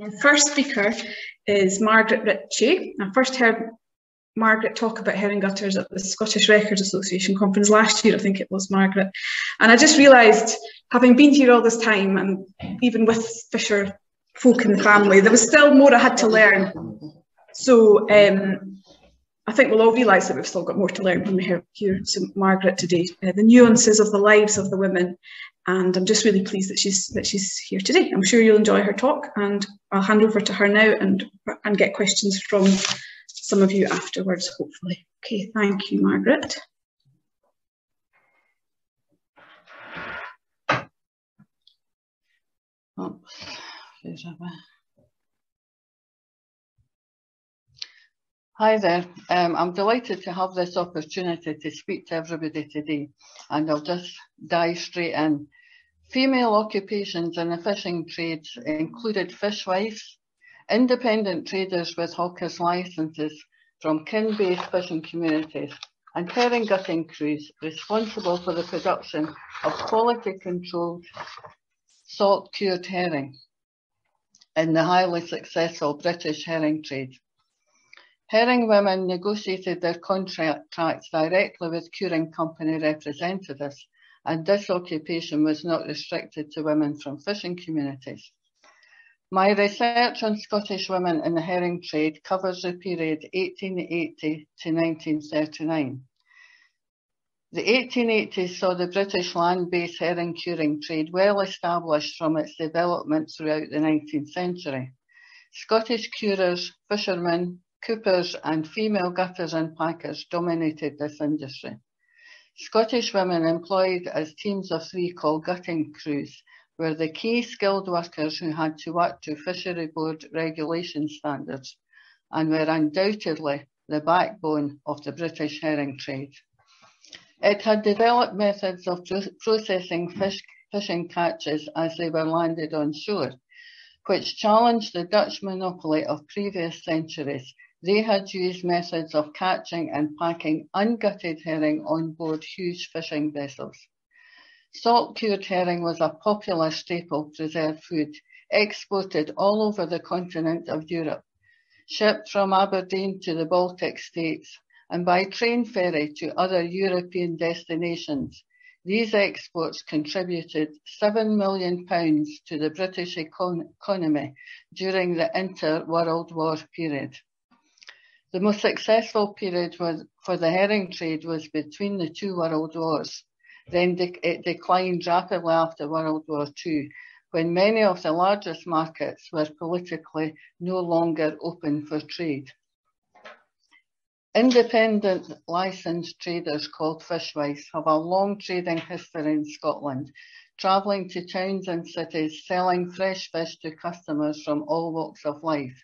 Our first speaker is Margaret Ritchie. I first heard Margaret talk about herring gutters at the Scottish Records Association conference last year, I think it was, Margaret. And I just realised, having been here all this time, and even with Fisher folk in the family, there was still more I had to learn. So I think we'll all realise that we've still got more to learn when we hear Margaret today. The nuances of the lives of the women. And I'm just really pleased that she's here today. I'm sure you'll enjoy her talk, and I'll hand over to her now and get questions from some of you afterwards, hopefully. Okay, thank you, Margaret. Hi there, I'm delighted to have this opportunity to speak to everybody today, and I'll just dive straight in. Female occupations in the fishing trades included fishwives, independent traders with hawkers' licences from kin-based fishing communities, and herring gutting crews responsible for the production of quality-controlled salt-cured herring in the highly successful British herring trade. Herring women negotiated their contracts directly with curing company representatives, and this occupation was not restricted to women from fishing communities. My research on Scottish women in the herring trade covers the period 1880 to 1939. The 1880s saw the British land-based herring curing trade well established from its development throughout the 19th century. Scottish curers, fishermen, coopers and female gutters and packers dominated this industry. Scottish women employed as teams of three called gutting crews were the key skilled workers who had to work to Fishery Board regulation standards and were undoubtedly the backbone of the British herring trade. It had developed methods of processing fishing catches as they were landed on shore, which challenged the Dutch monopoly of previous centuries. They had used methods of catching and packing ungutted herring on board huge fishing vessels. Salt-cured herring was a popular staple preserved food, exported all over the continent of Europe, shipped from Aberdeen to the Baltic States, and by train ferry to other European destinations. These exports contributed £7 million to the British economy during the inter-World War period. The most successful period for the herring trade was between the two World Wars. Then it declined rapidly after World War II, when many of the largest markets were politically no longer open for trade. Independent licensed traders called fishwives have a long trading history in Scotland, travelling to towns and cities selling fresh fish to customers from all walks of life.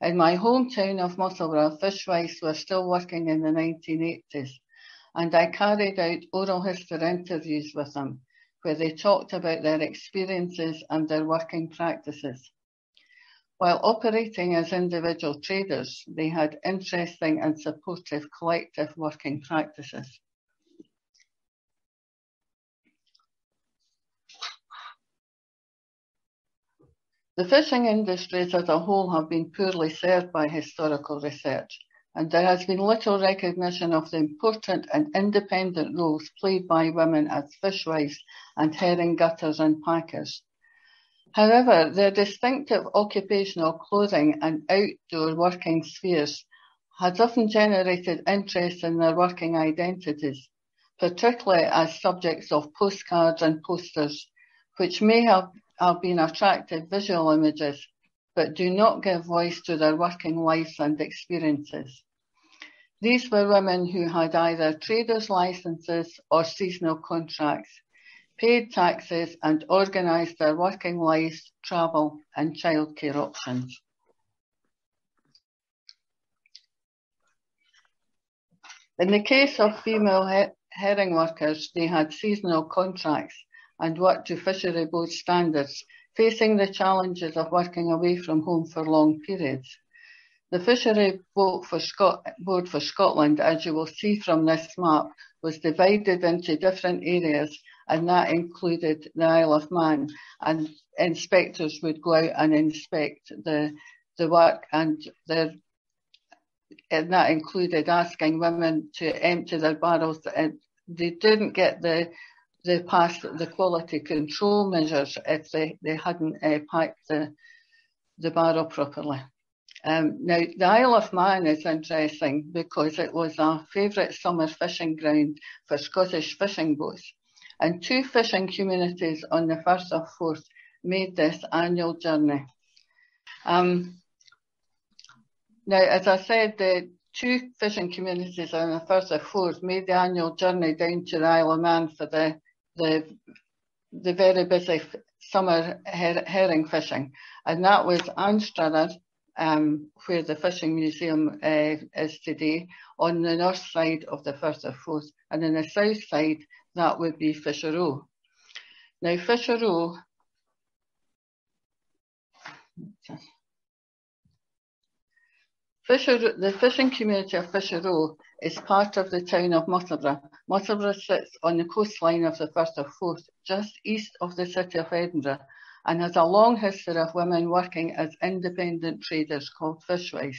In my hometown of Musselburgh, fishwives were still working in the 1980s, and I carried out oral history interviews with them, where they talked about their experiences and their working practices. While operating as individual traders, they had interesting and supportive collective working practices. The fishing industries as a whole have been poorly served by historical research, and there has been little recognition of the important and independent roles played by women as fishwives and herring gutters and packers. However, their distinctive occupational clothing and outdoor working spheres has often generated interest in their working identities, particularly as subjects of postcards and posters, which may have been attractive visual images, but do not give voice to their working lives and experiences. These were women who had either traders' licenses or seasonal contracts, paid taxes and organised their working lives, travel and childcare options. In the case of female herring workers, they had seasonal contracts and worked to Fishery Board standards, facing the challenges of working away from home for long periods. The Fishery Board for Scotland, as you will see from this map, was divided into different areas and that included the Isle of Man, and inspectors would go out and inspect the work, and that included asking women to empty their barrels, and they didn't get the pass the quality control measures if they hadn't packed the barrel properly. Now, the Isle of Man is interesting because it was a favourite summer fishing ground for Scottish fishing boats, and two fishing communities on the Firth of Forth made this annual journey. Now, as I said, the two fishing communities on the Firth of Forth made the annual journey down to the Isle of Man for the very busy summer herring fishing, and that was Anstruther, where the Fishing Museum is today, on the north side of the Firth of Forth, and on the south side that would be Fisherrow. Now Fisherrow, the fishing community of Fisherrow is part of the town of Musselburgh. Musselburgh sits on the coastline of the Firth of Forth, just east of the city of Edinburgh, and has a long history of women working as independent traders called fishwives.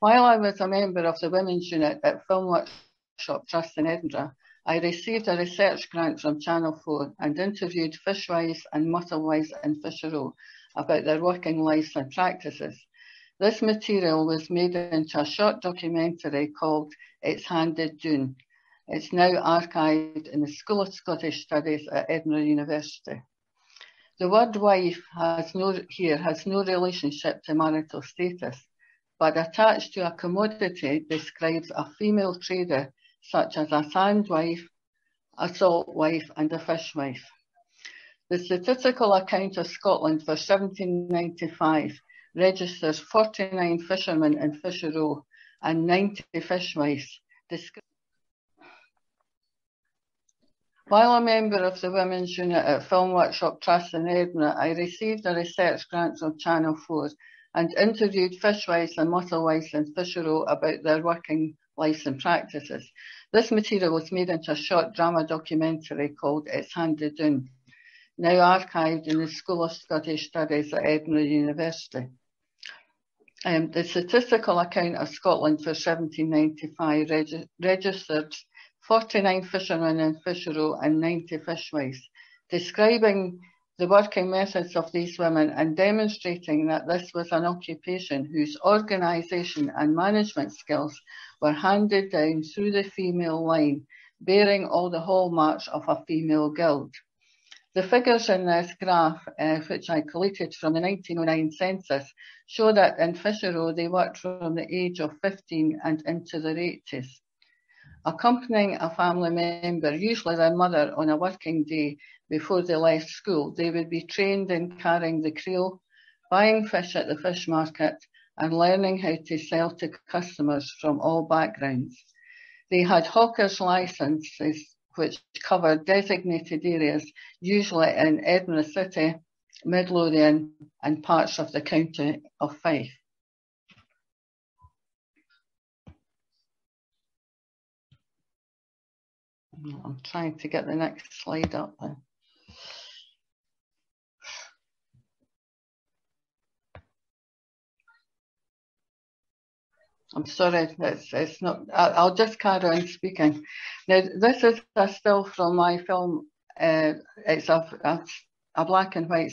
While I was a member of the Women's Unit at Film Workshop Trust in Edinburgh, I received a research grant from Channel 4 and interviewed fishwives and musselwives in Fisherrow about their working lives and practices. This material was made into a short documentary called It's Handed Doon. It's now archived in the School of Scottish Studies at Edinburgh University. The word wife has no relationship to marital status, but attached to a commodity describes a female trader, such as a sandwife, a salt wife and a fishwife. The Statistical Account of Scotland for 1795 registers 49 fishermen in Fisherrow and 90 fishwives. While a member of the Women's Unit at Film Workshop Trust in Edinburgh, I received a research grant from Channel 4 and interviewed fishwives and musselwives in Fisherrow about their working lives and practices. This material was made into a short drama documentary called It's Handed Doon, now archived in the School of Scottish Studies at Edinburgh University. The Statistical Account of Scotland for 1795 registered 49 fishermen in Fisherrow and 90 fishwives, describing the working methods of these women and demonstrating that this was an occupation whose organisation and management skills were handed down through the female line, bearing all the hallmarks of a female guild. The figures in this graph, which I collated from the 1909 census, show that in Fisherrow they worked from the age of 15 and into their 80s. Accompanying a family member, usually their mother, on a working day before they left school, they would be trained in carrying the creel, buying fish at the fish market, and learning how to sell to customers from all backgrounds. They had hawkers' licences which covered designated areas, usually in Edinburgh City, Midlothian, and parts of the county of Fife. I'm trying to get the next slide up there. I'm sorry, it's not, I'll just carry on speaking. Now, this is a still from my film. It's a black and white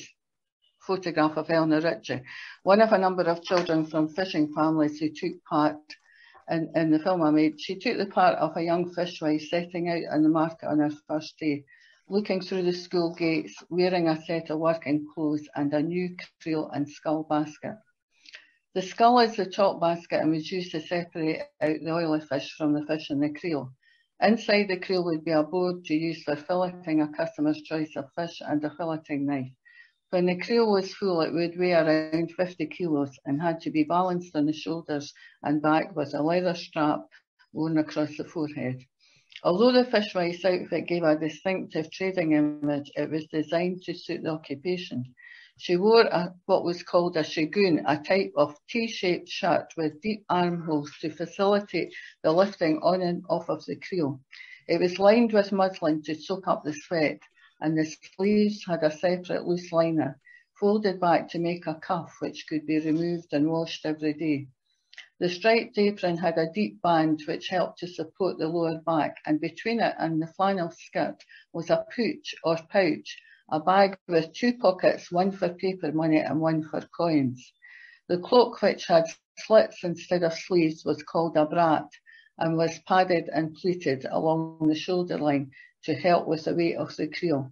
photograph of Eleanor Ritchie, one of a number of children from fishing families who took part in the film I made. She took the part of a young fishwife setting out on the market on her first day, looking through the school gates, wearing a set of working clothes and a new creel and scull basket. The scull is the top basket and was used to separate out the oily fish from the fish in the creel. Inside the creel would be a board to use for filleting a customer's choice of fish and a filleting knife. When the creel was full, it would weigh around 50 kilos and had to be balanced on the shoulders and back with a leather strap worn across the forehead. Although the fishwife's outfit gave a distinctive trading image, it was designed to suit the occupation. She wore what was called a shagoon, a type of T-shaped shirt with deep armholes to facilitate the lifting on and off of the creel. It was lined with muslin to soak up the sweat, and the sleeves had a separate loose liner, folded back to make a cuff which could be removed and washed every day. The striped apron had a deep band which helped to support the lower back, and between it and the flannel skirt was a pooch or pouch, a bag with two pockets, one for paper money and one for coins. The cloak, which had slits instead of sleeves, was called a brat, and was padded and pleated along the shoulder line to help with the weight of the creel.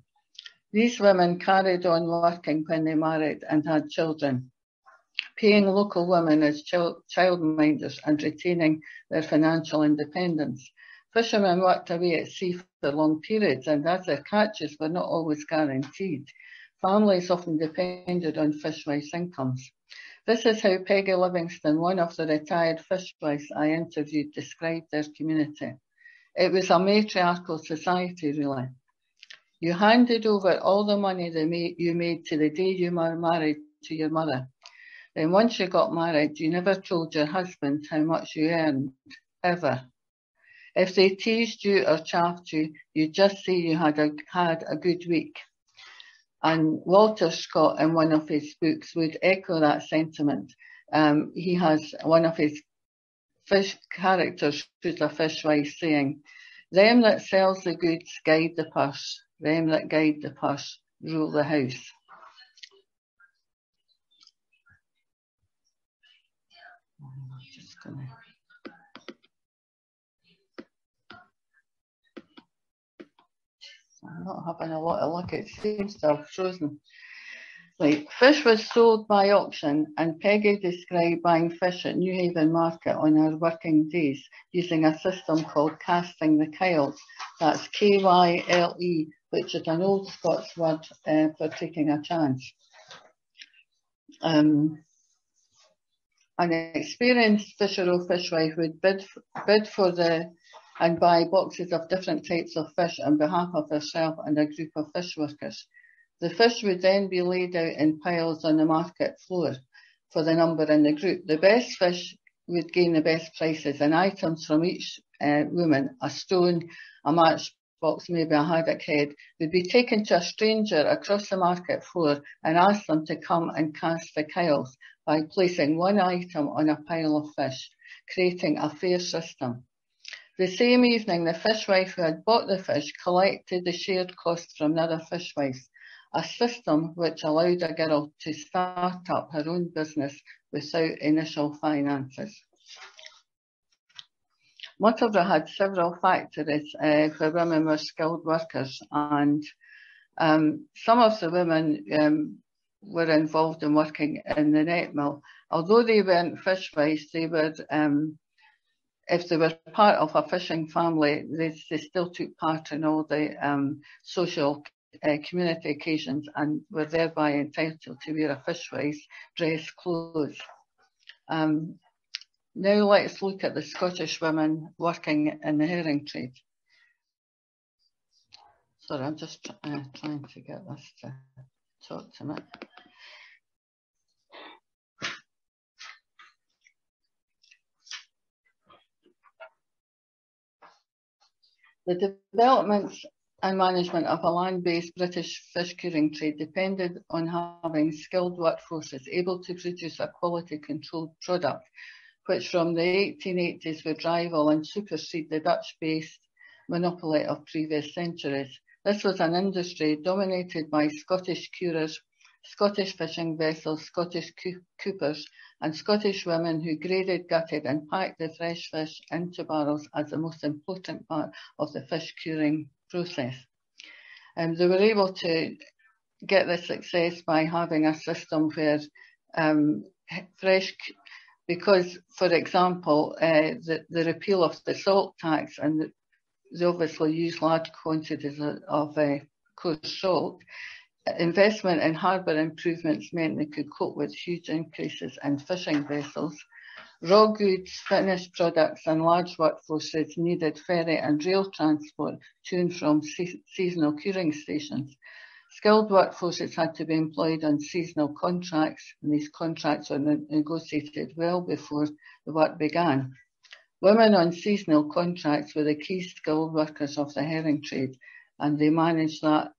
These women carried on working when they married and had children, paying local women as childminders and retaining their financial independence. Fishermen worked away at sea for long periods, and as their catches were not always guaranteed, families often depended on fishwives' incomes. This is how Peggy Livingstone, one of the retired fishwives I interviewed, described their community. It was a matriarchal society, really. You handed over all the money you made to the day you were married to your mother. Then once you got married, you never told your husband how much you earned, ever. If they teased you or chaffed you, you just say you had a good week. And Walter Scott, in one of his books, would echo that sentiment. He has one of his fish characters who's a fishwife saying, "Them that sells the goods guide the purse. Them that guide the purse rule the house." I'm not having a lot of luck, it seems to have frozen. Right. Fish was sold by auction, and Peggy described buying fish at Newhaven Market on her working days using a system called casting the kyles. That's K-Y-L-E, which is an old Scots word for taking a chance. An experienced Fisherrow fishwife would bid for the and buy boxes of different types of fish on behalf of herself and a group of fish workers. The fish would then be laid out in piles on the market floor for the number in the group. The best fish would gain the best prices, and items from each woman, a stone, a matchbox, maybe a haddock head, would be taken to a stranger across the market floor and asked them to come and cast the kyles by placing one item on a pile of fish, creating a fair system. The same evening, the fishwife who had bought the fish collected the shared cost from another fishwife, a system which allowed a girl to start up her own business without initial finances. Musselburgh had several factories where women were skilled workers, and some of the women were involved in working in the net mill. Although they weren't fishwives, they were if they were part of a fishing family, they still took part in all the social community occasions and were thereby entitled to wear a fishwife's dress clothes. Now let's look at the Scottish women working in the herring trade. Sorry, I'm just trying to get this to talk to me. The developments and management of a land-based British fish curing trade depended on having skilled workforces able to produce a quality-controlled product, which from the 1880s would rival and supersede the Dutch-based monopoly of previous centuries. This was an industry dominated by Scottish curers, Scottish fishing vessels, Scottish coopers, and Scottish women who graded, gutted and packed the fresh fish into barrels as the most important part of the fish curing process. They were able to get this success by having a system where because, for example, the repeal of the salt tax, and they obviously used large quantities of coarse salt. Investment in harbour improvements meant they could cope with huge increases in fishing vessels. Raw goods, finished products and large workforces needed ferry and rail transport to and from seasonal curing stations. Skilled workforces had to be employed on seasonal contracts, and these contracts were negotiated well before the work began. Women on seasonal contracts were the key skilled workers of the herring trade, and they managed that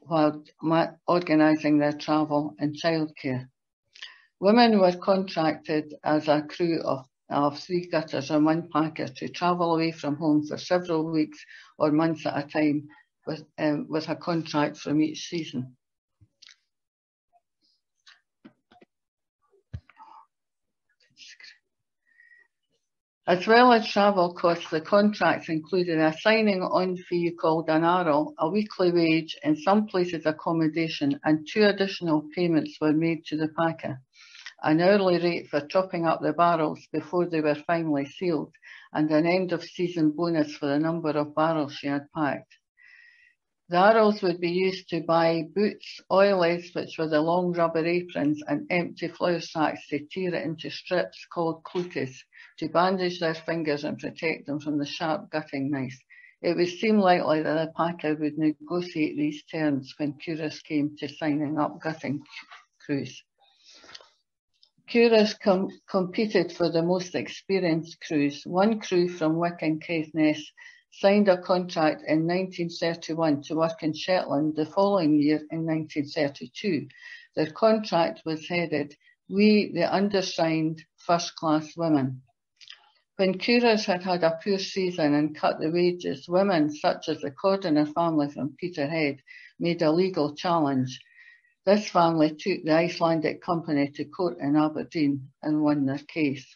while organising their travel and childcare. Women were contracted as a crew of three cutters and one packer to travel away from home for several weeks or months at a time with a contract from each season. As well as travel costs, the contracts included a signing-on fee called an arroll, a weekly wage, in some places accommodation, and two additional payments were made to the packer. An hourly rate for topping up the barrels before they were finally sealed, and an end-of-season bonus for the number of barrels she had packed. The arrolls would be used to buy boots, oilers, which were the long rubber aprons, and empty flour sacks to tear it into strips called cloutes, to bandage their fingers and protect them from the sharp gutting knives. It would seem likely that the packer would negotiate these terms when curers came to signing up gutting crews. Curers competed for the most experienced crews. One crew from Wick and Caithness signed a contract in 1931 to work in Shetland the following year in 1932. Their contract was headed, "We the Undersigned First Class Women." When curers had had a poor season and cut the wages, women such as the Cordiner family from Peterhead made a legal challenge. This family took the Icelandic company to court in Aberdeen and won their case.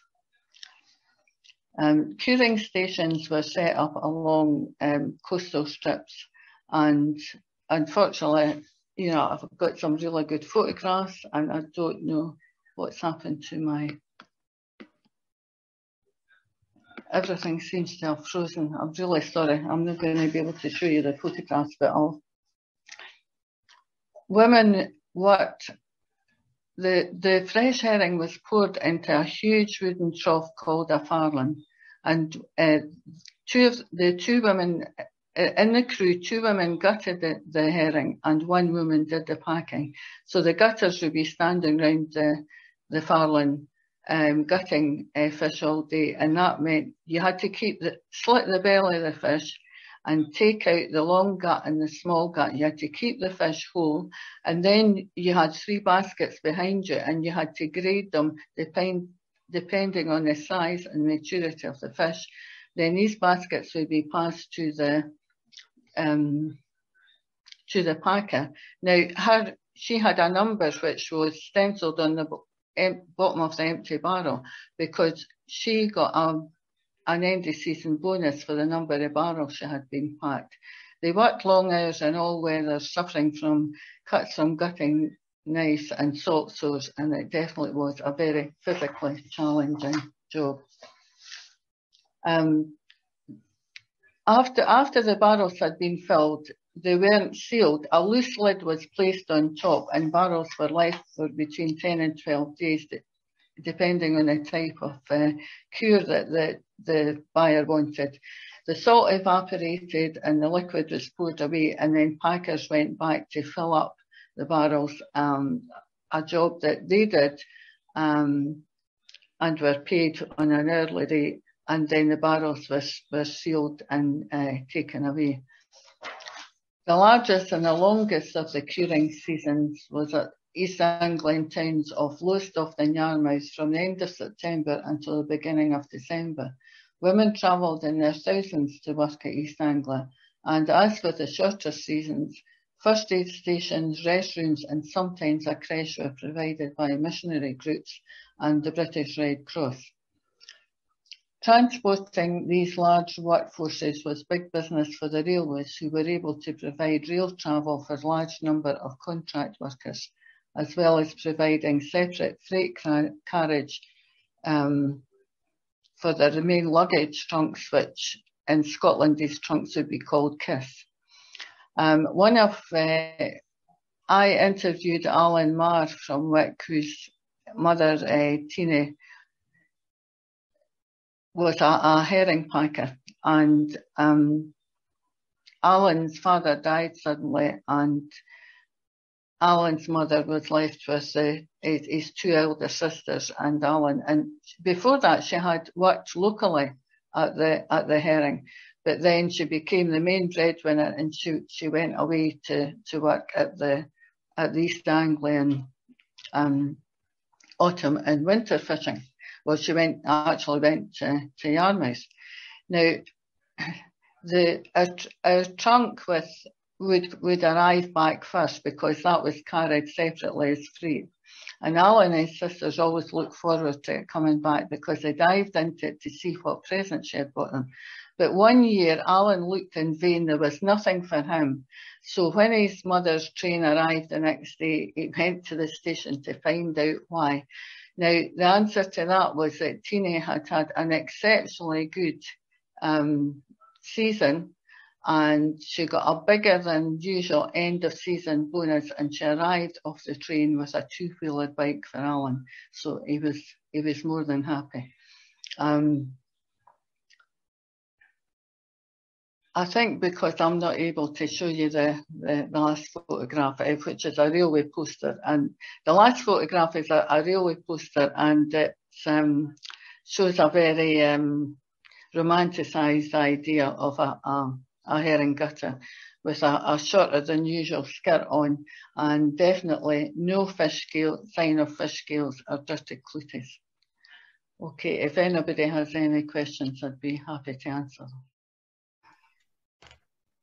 Curing stations were set up along coastal strips, and unfortunately, you know, I've got some really good photographs and I don't know what's happened to my... Everything seems to have frozen. I'm really sorry. I'm not going to be able to show you the photographs, but I'll... Women worked. The fresh herring was poured into a huge wooden trough called a farland, and two women gutted the herring and one woman did the packing. So the gutters would be standing round the farland gutting fish all day, and that meant you had to slit the belly of the fish and take out the long gut and the small gut. You had to keep the fish whole, and then you had three baskets behind you, and you had to grade them depending on the size and maturity of the fish. Then these baskets would be passed to the packer. Now, she had a number which was stenciled on the bottom of the empty barrel, because she got an end-of-season bonus for the number of barrels she had been packed. They worked long hours in all weather, suffering from cuts from gutting knives and salt sores, and it definitely was a very physically challenging job. After the barrels had been filled, they weren't sealed. A loose lid was placed on top, and barrels were left for between 10 and 12 days, depending on the type of cure that the buyer wanted. The salt evaporated and the liquid was poured away, and then packers went back to fill up the barrels, a job that they did and were paid on an hourly rate, and then the barrels were sealed and taken away. The largest and the longest of the curing seasons was at East Anglian towns of Lowestoft and Yarmouth from the end of September until the beginning of December. Women travelled in their thousands to work at East Anglia, and as with the shorter seasons, first aid stations, restrooms and sometimes a creche were provided by missionary groups and the British Red Cross. Transporting these large workforces was big business for the railways, who were able to provide rail travel for a large number of contract workers, as well as providing separate freight carriage for the main luggage trunks, which in Scotland these trunks would be called kiss. I interviewed Alan Marr from Wick, whose mother, Tina, was a herring packer, and Alan's father died suddenly, and Alan's mother was left with the his two elder sisters and Alan. And before that, she had worked locally at the Herring, but then she became the main breadwinner, and she went away to work at the East Anglian autumn and winter fishing. Well, she actually went to Yarmouth. Now, our trunk would arrive back first, because that was carried separately as freight. And Alan and his sisters always looked forward to it coming back, because they dived into it to see what present she had bought them. But one year, Alan looked in vain. There was nothing for him. So when his mother's train arrived the next day, he went to the station to find out why. Now, the answer to that was that Teenie had had an exceptionally good season, and she got a bigger than usual end of season bonus, and she arrived off the train with a two-wheeler bike for Alan. So he was more than happy. I think, because I'm not able to show you the last photograph, which is a railway poster, and the last photograph is a railway poster, and it shows a very romanticised idea of a herring gutter with a shorter than usual skirt on, and definitely no fish scale, sign of fish scales or dirty cleaties. Okay, if anybody has any questions, I'd be happy to answer them.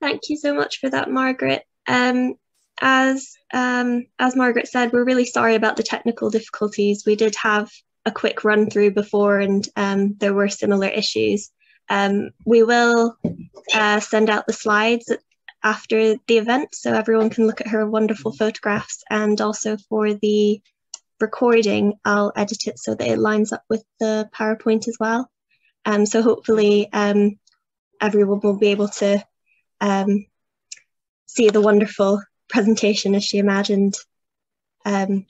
Thank you so much for that, Margaret. As Margaret said, we're really sorry about the technical difficulties. We did have a quick run through before, and there were similar issues. We will send out the slides after the event, so everyone can look at her wonderful photographs, and also for the recording, I'll edit it so that it lines up with the PowerPoint as well. So hopefully everyone will be able to see the wonderful presentation as she imagined. And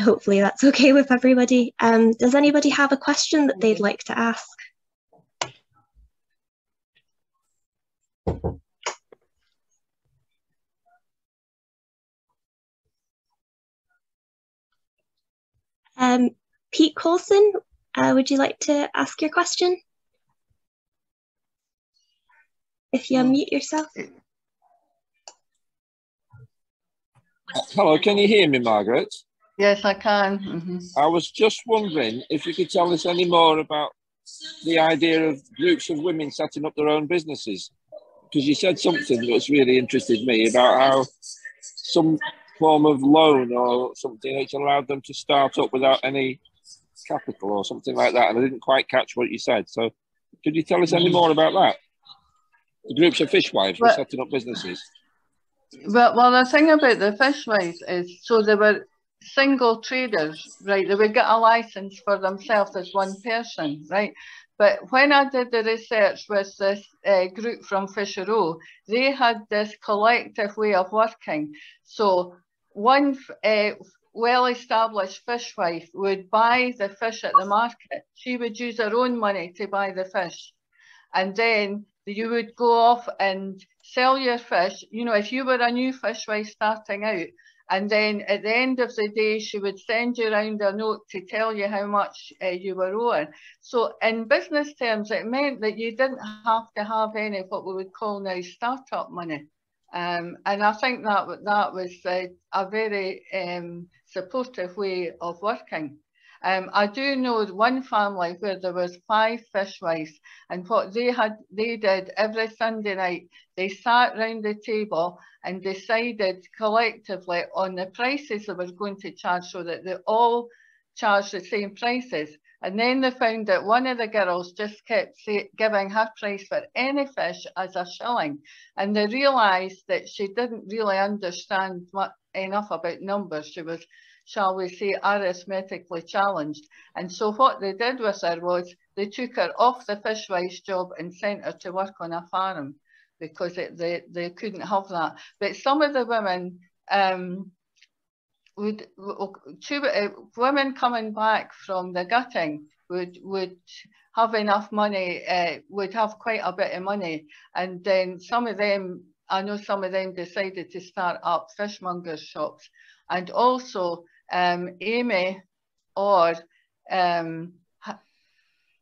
hopefully that's okay with everybody. Does anybody have a question that they'd like to ask? Pete Coulson, would you like to ask your question? If you unmute yourself. Hello, can you hear me, Margaret? Yes, I can. Mm-hmm. I was just wondering if you could tell us any more about the idea of groups of women setting up their own businesses, because you said something that's really interested me about how some form of loan or something which allowed them to start up without any capital or something like that, and I didn't quite catch what you said. So could you tell us any more about that? The groups of fishwives were setting up businesses. Well, the thing about the fishwives is, so they were single traders, right? They would get a license for themselves as one person, right? But when I did the research with this group from Fisherrow, they had this collective way of working. So one well-established fishwife would buy the fish at the market. She would use her own money to buy the fish. And then you would go off and sell your fish. You know, if you were a new fishwife starting out, and then at the end of the day, she would send you around a note to tell you how much you were owing. So in business terms, it meant that you didn't have to have any what we would call now startup money. And I think that was a very supportive way of working. I do know one family where there was 5 fishwives, and what they did every Sunday night, they sat round the table and decided collectively on the prices they were going to charge, so that they all charged the same prices. And then they found that one of the girls just kept giving her price for any fish as a shilling. And they realised that she didn't really understand enough about numbers. She was, shall we say, arithmetically challenged. And so what they did with her was they took her off the fishwife's job and sent her to work on a farm, because they couldn't have that. But some of the women women coming back from the gutting would have enough money, would have quite a bit of money. And then some of them, I know some of them decided to start up fishmongers' shops. And also Amy Orr,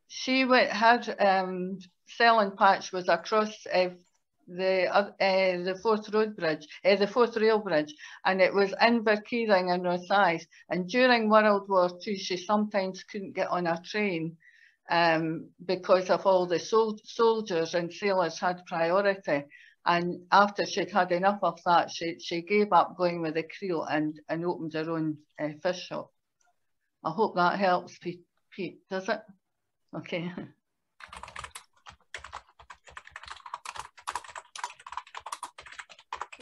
she went, her selling patch was across the Forth Road Bridge, the Forth Rail Bridge, and it was Inverkeithing and Rosyth. And during World War II, she sometimes couldn't get on a train because of all the soldiers and sailors had priority. And after she'd had enough of that, she gave up going with the creel and opened her own fish shop. I hope that helps, Pete. Does it? Okay.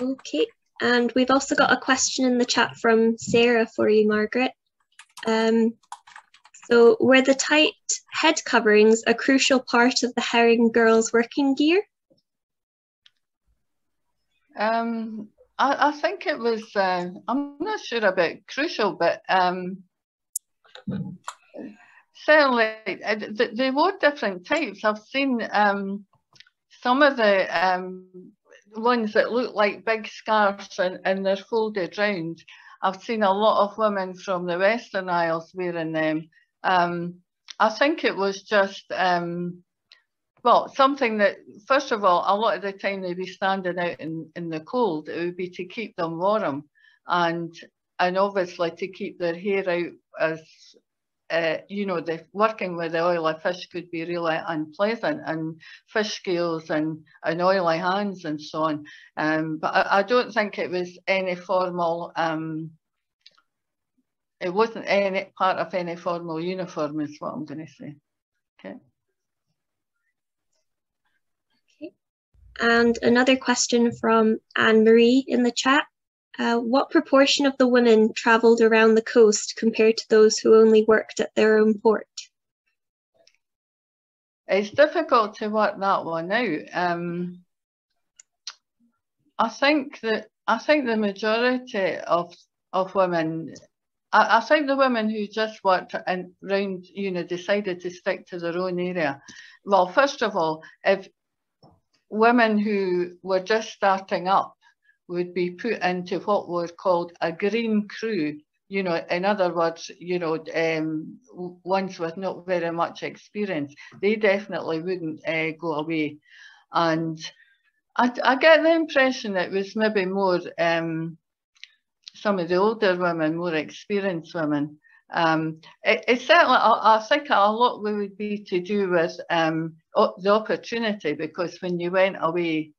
Okay, and we've also got a question in the chat from Sarah for you, Margaret. So, were the tight head coverings a crucial part of the herring girls' working gear? I think it was, I'm not sure about crucial, but certainly they wore different types. I've seen some of the ones that look like big scarves and they're folded round. I've seen a lot of women from the Western Isles wearing them. I think it was just, well, something that, first of all, a lot of the time they'd be standing out in the cold. It would be to keep them warm and obviously to keep their hair out, as, you know, working with the oily fish could be really unpleasant, and fish scales and oily hands and so on. But I don't think it was any formal, it wasn't any part of any formal uniform is what I'm going to say. Okay. And another question from Anne-Marie in the chat. What proportion of the women travelled around the coast compared to those who only worked at their own port? It's difficult to work that one out. I think the majority of women, I think the women who just worked around, you know, decided to stick to their own area. Well, first of all, if women who were just starting up would be put into what was called a green crew, you know, in other words, you know, ones with not very much experience. They definitely wouldn't go away. And I get the impression it was maybe more some of the older women, more experienced women. It's certainly, I think a lot would be to do with the opportunity, because when you went away,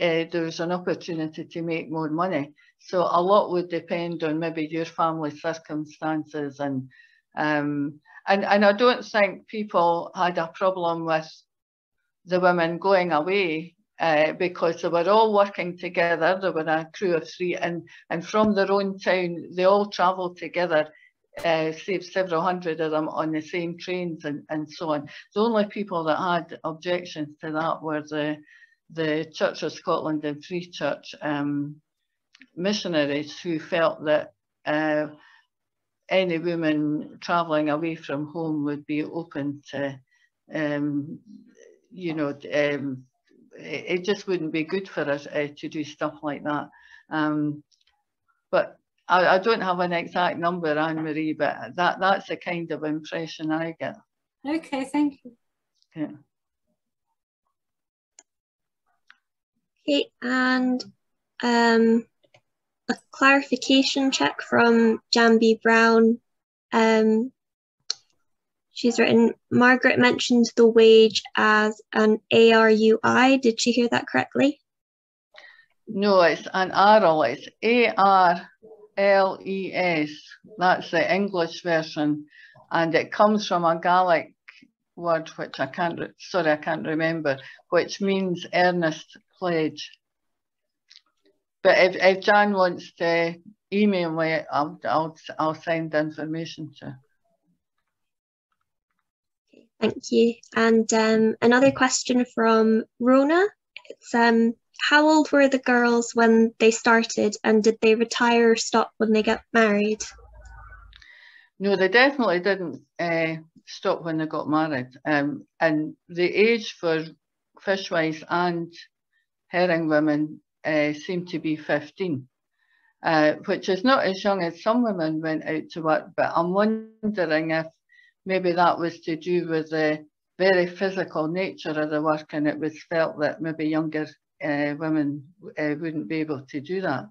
there was an opportunity to make more money. So a lot would depend on maybe your family circumstances, and I don't think people had a problem with the women going away because they were all working together. There were a crew of three, and from their own town, they all travelled together. Save several hundred of them on the same trains and so on. The only people that had objections to that were the Church of Scotland and Free Church missionaries, who felt that any woman travelling away from home would be open to, you know, it just wouldn't be good for us to do stuff like that. But I don't have an exact number, Anne-Marie, but that's the kind of impression I get. Okay, thank you. Yeah. Okay, and a clarification check from Jan B. Brown. She's written, Margaret mentioned the wage as an ARUI. Did she hear that correctly? No, it's an ARL. It's ARLES, that's the English version, and it comes from a Gaelic word which I can't remember, which means earnest pledge. But if Jan wants to email me, I'll send the information to her. Thank you. And another question from Rona. It's how old were the girls when they started, and did they retire or stop when they got married? No, they definitely didn't stop when they got married. And the age for fishwives and herring women seemed to be 15. which is not as young as some women went out to work, but I'm wondering if maybe that was to do with the very physical nature of the work, and it was felt that maybe younger women wouldn't be able to do that.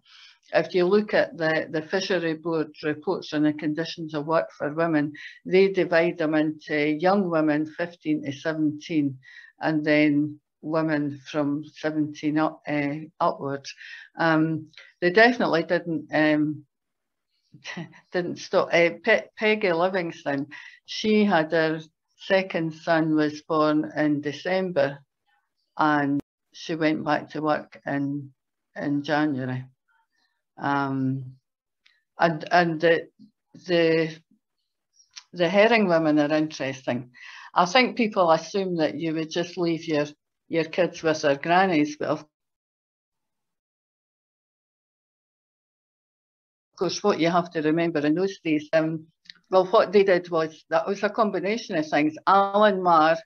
If you look at the Fishery Board reports on the conditions of work for women, they divide them into young women 15 to 17 and then women from 17 upwards. They definitely didn't stop. Peggy Livingstone, she had her second son was born in December and she went back to work in January. And the herring women are interesting. I think people assume that you would just leave your kids with their grannies, but of course what you have to remember in those days, well, what they did was, that was a combination of things. Alan Marr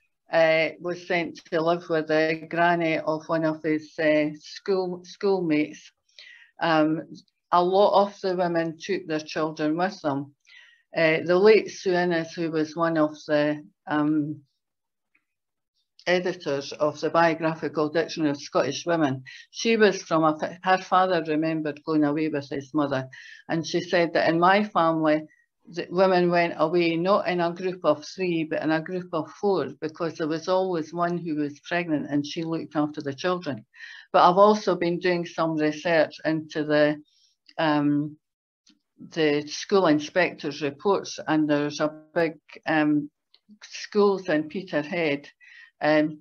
was sent to live with the granny of one of his schoolmates. A lot of the women took their children with them. The late Sue Innes, who was one of the editors of the Biographical Dictionary of Scottish Women, she was from her father remembered going away with his mother, and she said that in my family, the women went away not in a group of three, but in a group of four, because there was always one who was pregnant and she looked after the children. But I've also been doing some research into the school inspectors' reports, and there's a big schools in Peterhead, and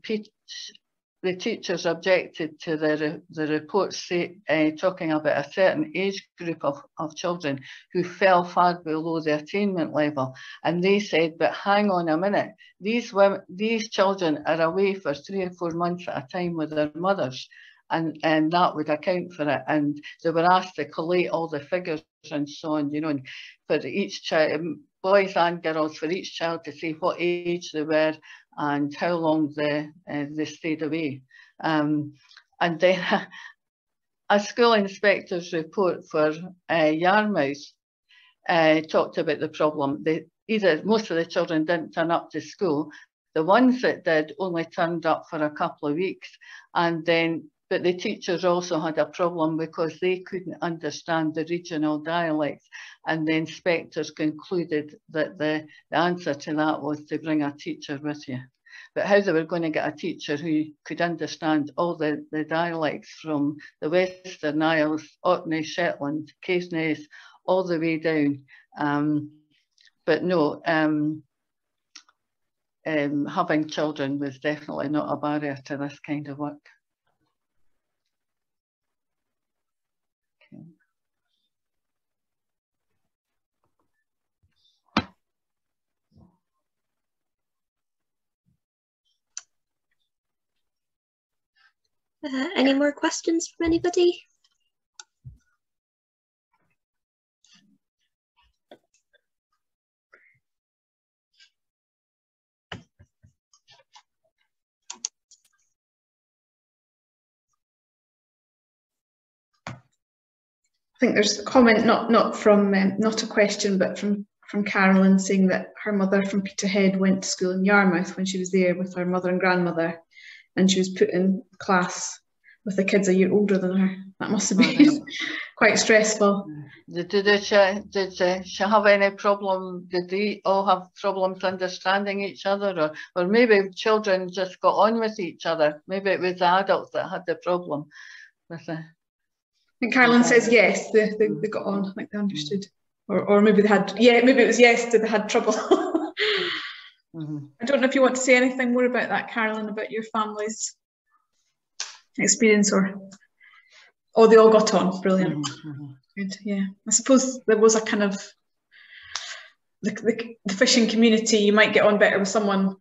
the teachers objected to the reports talking about a certain age group of children who fell far below the attainment level. And they said, but hang on a minute, these children are away for 3 or 4 months at a time with their mothers, and that would account for it. And they were asked to collate all the figures and so on, you know, and for each child, boys and girls, for each child to see what age they were and how long they stayed away. And then a school inspector's report for Yarmouth talked about the problem. Most of the children didn't turn up to school. The ones that did only turned up for a couple of weeks, and then but the teachers also had a problem because they couldn't understand the regional dialects, and the inspectors concluded that the answer to that was to bring a teacher with you. But how they were going to get a teacher who could understand all the dialects from the Western Isles, Orkney, Shetland, Caithness, all the way down. But no, having children was definitely not a barrier to this kind of work. Any more questions from anybody? I think there's a comment, not from not a question, but from Carolyn, saying that her mother from Peterhead went to school in Yarmouth when she was there with her mother and grandmother, and she was put in class with the kids a year older than her. That must have been quite stressful. Did she have any problem? Did they all have problems understanding each other? Or maybe children just got on with each other. Maybe it was the adults that had the problem. And Carolyn says yes, they got on, I think they understood. Or maybe they had, yeah, maybe it was yes, they had trouble. I don't know if you want to say anything more about that, Carolyn, about your family's experience, or they all got on. Brilliant. Good, yeah. I suppose there was a kind of the fishing community. You might get on better with someone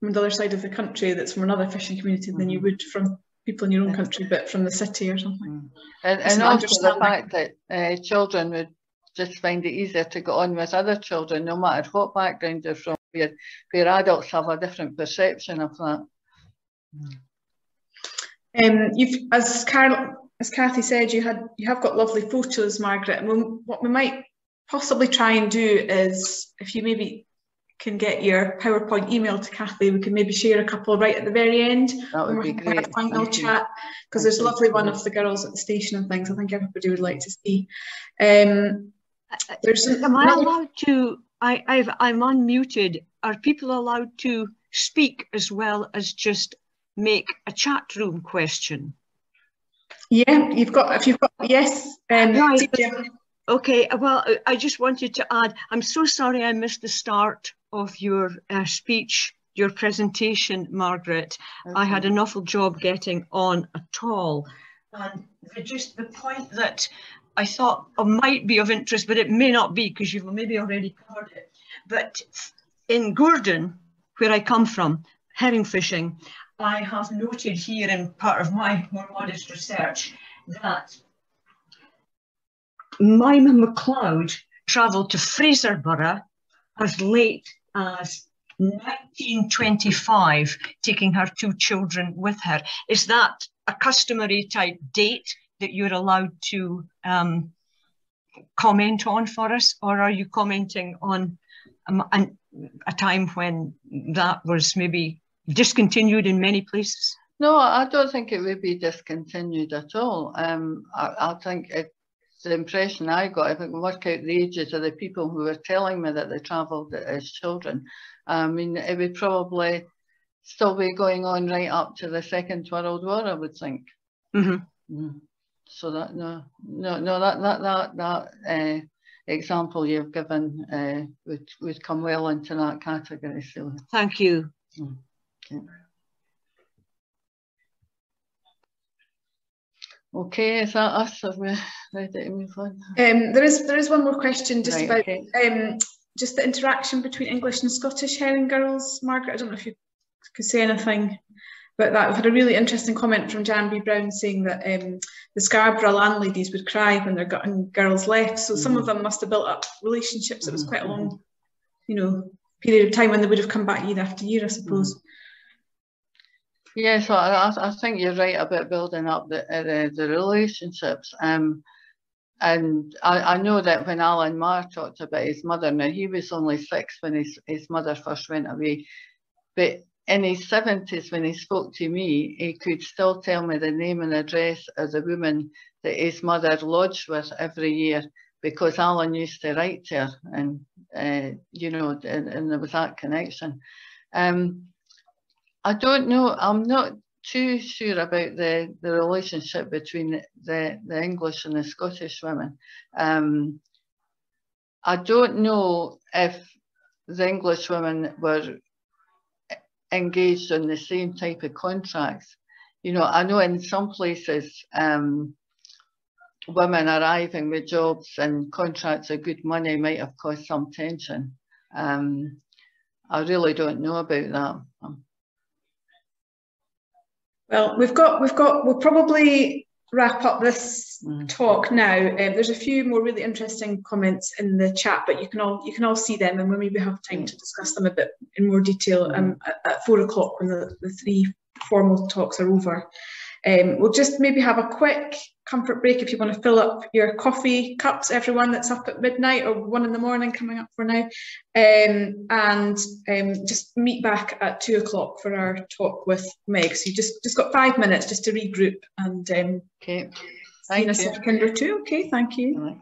from the other side of the country that's from another fishing community than you would from people in your own country, but from the city or something. And also the fact that children would just find it easier to get on with other children, no matter what background they're from, where adults have a different perception of that. As Carol, as Cathy said, you have got lovely photos, Margaret. And what we might possibly try and do is, if you maybe can get your PowerPoint email to Cathy, we can maybe share a couple right at the very end. That would be great. A final chat, because there's a lovely one of the girls at the station and things. I think everybody would like to see. Am I allowed to? I'm unmuted. Are people allowed to speak as well as just make a chat room question? Yeah, if you've got yes. Right. Yeah. Okay, well, I just wanted to add, I'm so sorry I missed the start of your speech, your presentation, Margaret. Okay. I had an awful job getting on at all. And just the point that I thought might be of interest, but it may not be because you've maybe already covered it. But in Gordon, where I come from, herring fishing, I have noted here in part of my more modest research that Mima MacLeod travelled to Fraserburgh as late as 1925, taking her two children with her. Is that a customary type date that you're allowed to comment on for us, or are you commenting on a time when that was maybe discontinued in many places? No, I don't think it would be discontinued at all. I think it, the impression I got, if I can work out the ages of the people who were telling me that they travelled as children, I mean, it would probably still be going on right up to the Second World War, I would think. Mm-hmm. Mm. So that that example you've given would come well into that category. So thank you. Mm. Okay. Okay, is that us? Have we ready to move on? There is one more question just about just the interaction between English and Scottish herring girls, Margaret. I don't know if you could say anything about that. We've had a really interesting comment from Jan B. Brown saying that the Scarborough landladies would cry when their girls left. So some of them must have built up relationships. It was quite a long, you know, period of time when they would have come back year after year, I suppose. Yeah, so I think you're right about building up the relationships. And I know that when Alan Marr talked about his mother, now he was only 6 when his mother first went away, but in his 70s when he spoke to me, he could still tell me the name and address of the woman that his mother lodged with every year, because Alan used to write to her, and, you know, and there was that connection. I don't know, I'm not too sure about the relationship between the English and the Scottish women. I don't know if the English women were engaged in the same type of contracts. You know, I know in some places women arriving with jobs and contracts of good money might have caused some tension. I really don't know about that. Well, we'll probably wrap up this talk now. There's a few more really interesting comments in the chat, but you can all see them, and we'll maybe have time to discuss them a bit in more detail at 4 o'clock when the three formal talks are over. We'll just maybe have a quick comfort break if you want to fill up your coffee cups, everyone that's up at midnight or 1 in the morning coming up for now, and just meet back at 2 o'clock for our talk with Meg. So you just got 5 minutes just to regroup and okay, in a second or two. Okay, thank you.